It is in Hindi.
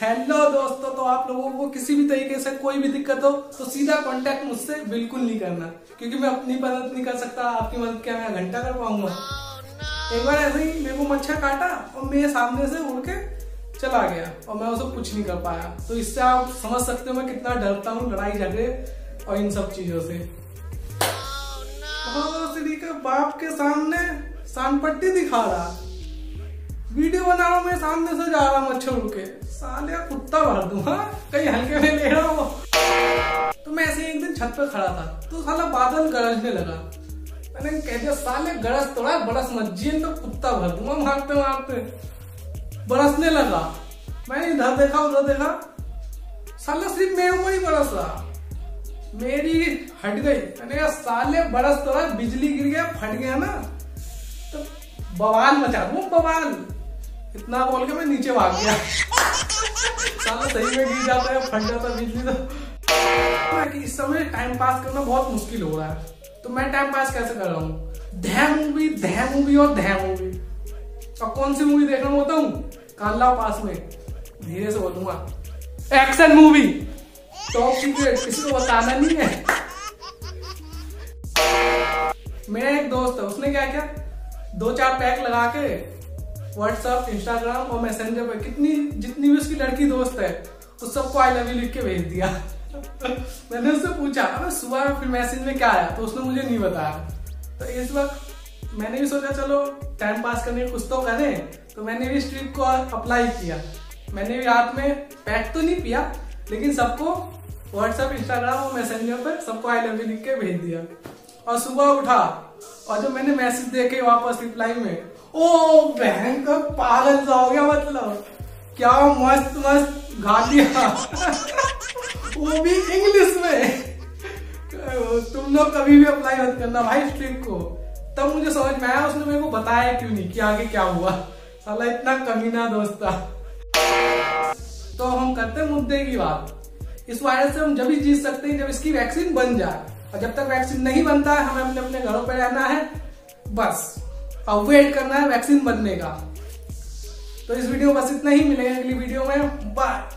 हेलो दोस्तों, तो आप लोगों को किसी भी तरीके से कोई भी दिक्कत हो तो सीधा कांटेक्ट मुझसे बिल्कुल नहीं करना, क्योंकि मैं अपनी मदद नहीं कर सकता। आपकी मदद क्या मैं घंटा कर पाऊंगा? एक बार ऐसे ही मेरे को मच्छर काटा और मेरे सामने से उड़ के चला गया और मैं उसे कुछ नहीं कर पाया। तो इससे आप समझ सकते हो मैं कितना डरता हूँ लड़ाई झगड़े और इन सब चीजों से। श्री के बाप के सामने सानपट्टी दिखा रहा, वीडियो बना रहा हूँ, मैं सामने से जा रहा मच्छर उड़ के, साले कुत्ता भर दूं। हाँ, कहीं हल्के में ले रहा हो। तो मैं ऐसे एक दिन छत पर खड़ा था तो साला बादल गरजने लगा। मैंने कह दिया साले गरज थोड़ा बरस मस्जिद तो कुत्ता भर दूंगा। मारते मारते बरसने लगा। मैंने इधर देखा उधर देखा, साला सिर्फ मेरे को ही बरस रहा। मेरी हट गई, मैंने कहा साले बरस थोड़ा, बिजली गिर गया फट गया ना तो बवाल मचा दूं बवाल। इतना बोल के मैं नीचे भाग गया। साला सही में गिर जाता है, फट जाता है बिजली तो। इस समय टाइम पास करना बहुत मुश्किल हो रहा है, तो मैं टाइम पास कैसे कर रहा हूँ? धै मूवी। अब कौन सी मूवी देखना होता हूँ? कान लाओ पास में, धीरे से बोलूंगा, एक्शन मूवी। टॉप सीक्रेट, किसी को बताना नहीं है। मेरा एक दोस्त है, उसने क्या किया, 2-4 पैक लगा के व्हाट्सएप, इंस्टाग्राम और मैसेंजर पे जितनी भी उसकी लड़की दोस्त है उस सबको आई लव यू लिख के भेज दिया। मैंने उससे पूछा अरे सुबह फिर मैसेज में क्या आया, तो उसने मुझे नहीं बताया। तो इस वक्त मैंने भी सोचा चलो टाइम पास करने कुछ तो करें, तो मैंने भी इस ट्रिक को अप्लाई किया। मैंने भी रात में पैक तो नहीं पिया, लेकिन सबको व्हाट्सएप, इंस्टाग्राम और मैसेंजर पर सबको आई लव यू लिख के भेज दिया। और सुबह उठा और जब मैंने मैसेज देखे वापस रिप्लाई में, ओ बहन का पागल सा हो गया, मतलब क्या मस्त मस्त गालियां। वो भी इंग्लिश में। तुम लोग कभी भी अप्लाई मत करना भाई ट्रिक को। तब मुझे समझ में आया उसने मेरे को बताया क्यों नहीं कि आगे क्या हुआ। साला इतना कमीना दोस्त था। तो हम करते हैं मुद्दे की बात। इस वायरस से हम जब ही जीत सकते हैं जब इसकी वैक्सीन बन जाए, और जब तक वैक्सीन नहीं बनता है हमें अपने अपने घरों पर रहना है, बस अब वेट करना है वैक्सीन बनने का। तो इस वीडियो में बस इतना ही, मिलेंगे अगली वीडियो में, बाय।